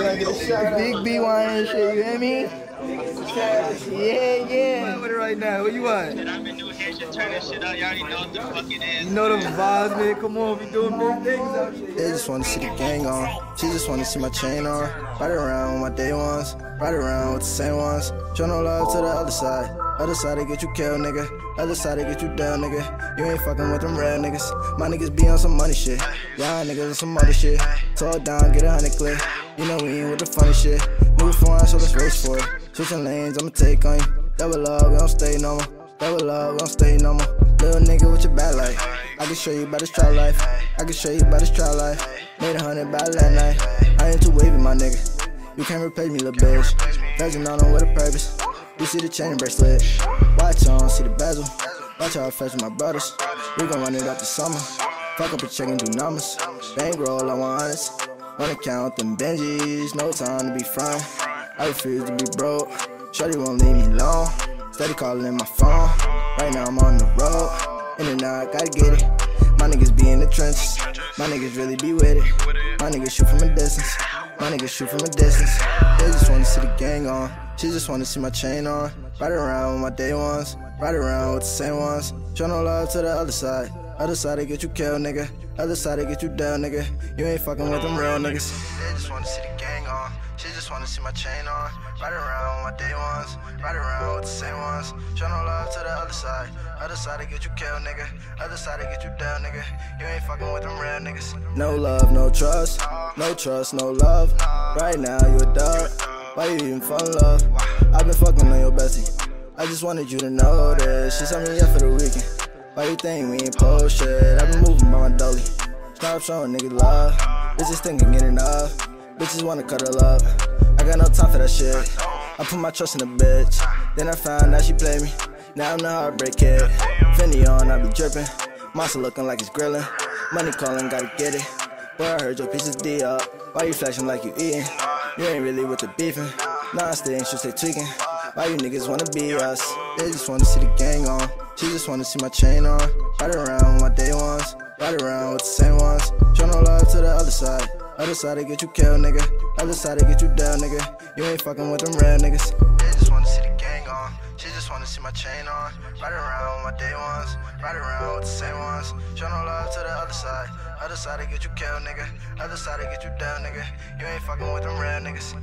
Big BYN and shit, you hear me? Yeah, yeah. What with it right now? What you want? I've been doing here, just turning shit out. You already know what the fucking is. You know the vibes, man. Come on, we doing big things out here. They just want to see the gang on. She just want to see my chain on. Right around with my day ones. Right around with the same ones. Show no love to the other side. Other side they get you killed, nigga. Other side they get you down, nigga. You ain't fucking with them real niggas. My niggas be on some money shit. Y'all niggas on some other shit. Tall down, get 100 clip. You know we ain't with the funny shit. Move forward, show the race for it. Switching lanes, I'ma take on you. Double up, we don't stay no more. Double up, we don't stay no more. Little nigga with your bad life. I can show you about this trial life. I can show you about this trial life. Made 100 by that night. I ain't too wavy, my nigga. You can't replace me, little bitch. Legend on them with a purpose. You see the chain bracelet, watch on, see the bezel. Watch how I fetch with my brothers. We gon' run it up the summer. Fuck up a check and do numbers. Bankroll, I want honest. Wanna count them Benjis, no time to be frying. I refuse to be broke, shawty won't leave me alone. Steady calling my phone, right now I'm on the road. In and out, gotta get it. My niggas be in the trenches, my niggas really be with it. My niggas shoot from a distance, my niggas shoot from a distance. They just wanna see the gang on. She just wanna see my chain on. Right around with my day ones. Right around with the same ones. Show no love to the other side. Other side they get you killed, nigga. Other side they get you down, nigga. You ain't fucking with them real niggas. They just wanna see the gang on. She just wanna see my chain on. Right around with my day ones. Right around with the same ones. Show no love to the other side. Other side they get you killed, nigga. Other side they get you down, nigga. You ain't fucking with them real niggas. No love, no trust. No trust, no love. Right now you a dog. Why you even fall in love? I've been fucking on your bestie. I just wanted you to know that she sent me up for the weekend. Why you think we ain't post shit? I've been moving by my dolly. Stop showing niggas love. Bitches think I'm getting off. Bitches wanna cuddle up. I got no time for that shit. I put my trust in a bitch. Then I found out she played me. Now I'm the heartbreak kid. Fendi on, I be drippin'. Monster looking like it's grillin'. Money calling, gotta get it. Boy, I heard your pieces D up. Why you flashing like you eatin'? You ain't really with the beefing. Nah, I still ain't shoot, stay tweaking. Why you niggas wanna be us? They just wanna see the gang on. She just wanna see my chain on. Right around with my day ones. Right around with the same ones. Show no love to the other side. Other side they get you killed, nigga. Other side they get you down, nigga. You ain't fucking with them real niggas. They just wanna see the gang on. She just wanna see my chain on. Right around with my day ones. Right around with the same ones. Show no love to the other side. Other side they get you killed, nigga. Other side they get you down, nigga. You ain't fucking with them real niggas.